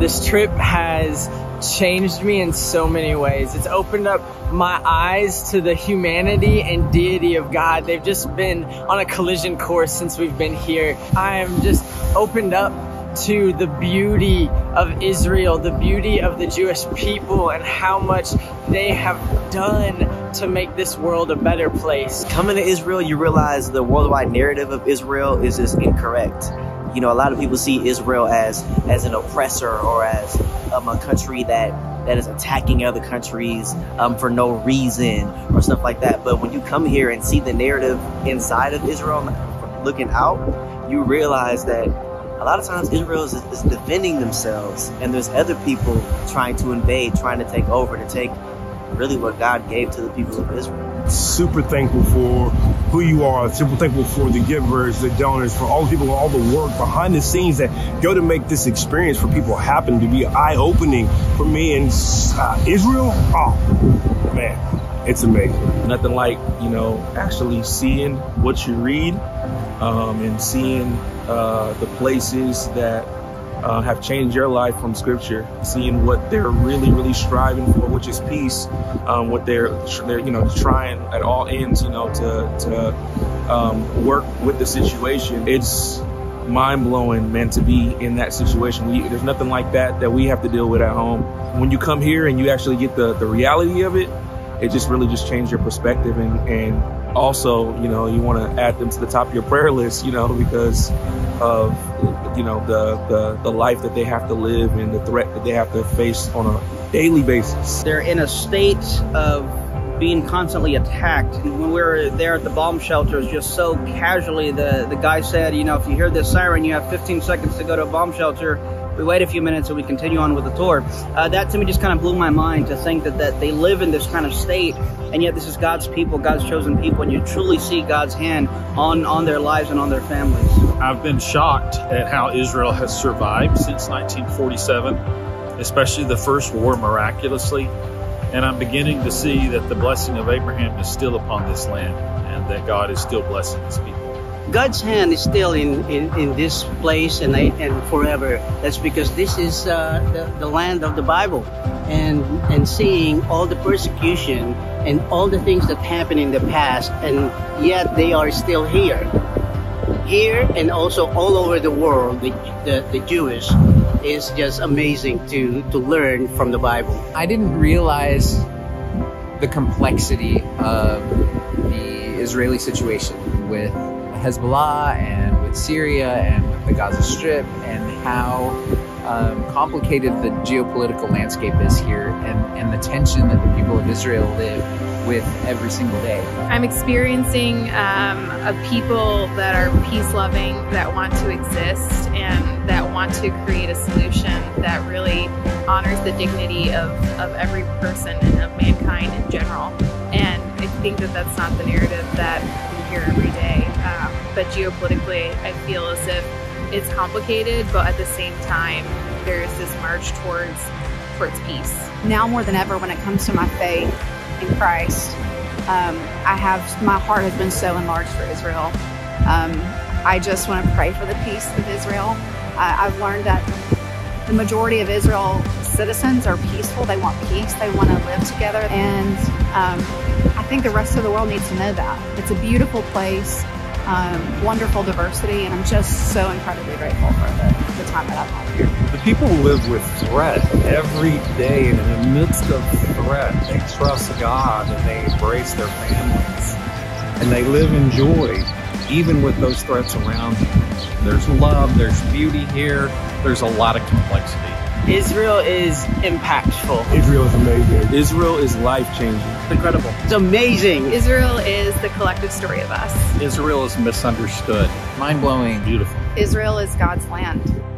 This trip has changed me in so many ways. It's opened up my eyes to the humanity and deity of God. They've just been on a collision course since we've been here. I am just opened up to the beauty of Israel, the beauty of the Jewish people, and how much they have done to make this world a better place. Coming to Israel, you realize the worldwide narrative of Israel is just incorrect. You know, a lot of people see Israel as an oppressor or as a country that is attacking other countries for no reason or stuff like that. But when you come here and see the narrative inside of Israel, looking out, you realize that a lot of times Israel is defending themselves, and there's other people trying to invade, trying to take over, to take really what God gave to the people of Israel. Super thankful for who you are, super thankful for the givers, the donors, for all the people, all the work behind the scenes that go to make this experience for people happen, to be eye-opening for me. And Israel, oh man, it's amazing. Nothing like, you know, actually seeing what you read and seeing the places that have changed your life from scripture, seeing what they're really striving for, which is peace, what they're you know, trying at all ends, you know, to work with the situation. It's mind-blowing, man, to be in that situation. There's nothing like that we have to deal with at home. When you come here and you actually get the reality of it, it just really just changed your perspective, and also, you know, you want to add them to the top of your prayer list, you know, because of, you know, the life that they have to live and the threat that they have to face on a daily basis. They're in a state of being constantly attacked. And when we were there at the bomb shelters, just so casually, the guy said, you know, if you hear this siren, you have 15 seconds to go to a bomb shelter. We wait a few minutes and we continue on with the tour. That to me just kind of blew my mind, to think that they live in this kind of state, and yet this is God's people, God's chosen people, and you truly see God's hand on their lives and on their families. I've been shocked at how Israel has survived since 1947, especially the first war, miraculously. And I'm beginning to see that the blessing of Abraham is still upon this land, and that God is still blessing his people. God's hand is still in this place and forever. That's because this is the land of the Bible. And seeing all the persecution and all the things that happened in the past, and yet they are still here. Here and also all over the world, the Jewish is just amazing to learn from the Bible. I didn't realize the complexity of the Israeli situation with Hezbollah and with Syria and with the Gaza Strip, and how complicated the geopolitical landscape is here, and the tension that the people of Israel live with every single day. I'm experiencing a people that are peace-loving, that want to exist, and that want to create a solution that really honors the dignity of every person and of mankind in general. And I think that's not the narrative that we hear every day. But geopolitically, I feel as if it's complicated, but at the same time, there's this march towards peace. Now more than ever, when it comes to my faith in Christ, my heart has been so enlarged for Israel. I just want to pray for the peace of Israel. I've learned that the majority of Israel citizens are peaceful. They want peace. They want to live together. And I think the rest of the world needs to know that. It's a beautiful place. Wonderful diversity, and I'm just so incredibly grateful for the time that I've had here. The people live with threat every day, and in the midst of threat, they trust God and they embrace their families, and they live in joy even with those threats around them. There's love, there's beauty here, there's a lot of complexity. Israel is impactful. Israel is amazing. Israel is life-changing. It's incredible. It's amazing. Israel is the collective story of us. Israel is misunderstood. Mind-blowing. Beautiful. Israel is God's land.